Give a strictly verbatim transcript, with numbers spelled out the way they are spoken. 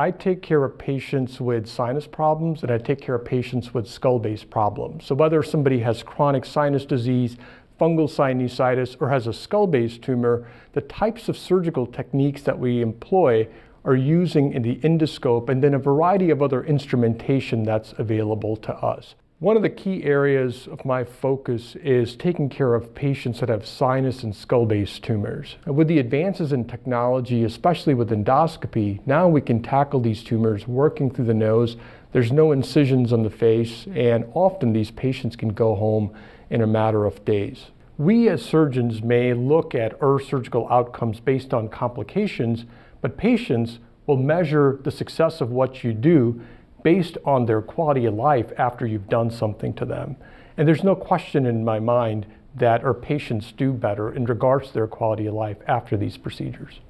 I take care of patients with sinus problems, and I take care of patients with skull-based problems. So whether somebody has chronic sinus disease, fungal sinusitis, or has a skull-based tumor, the types of surgical techniques that we employ are using in the endoscope and then a variety of other instrumentation that's available to us. One of the key areas of my focus is taking care of patients that have sinus and skull-based tumors. And with the advances in technology, especially with endoscopy, now we can tackle these tumors working through the nose. There's no incisions on the face, and often these patients can go home in a matter of days. We as surgeons may look at E R surgical outcomes based on complications, but patients will measure the success of what you do based on their quality of life after you've done something to them. And there's no question in my mind that our patients do better in regards to their quality of life after these procedures.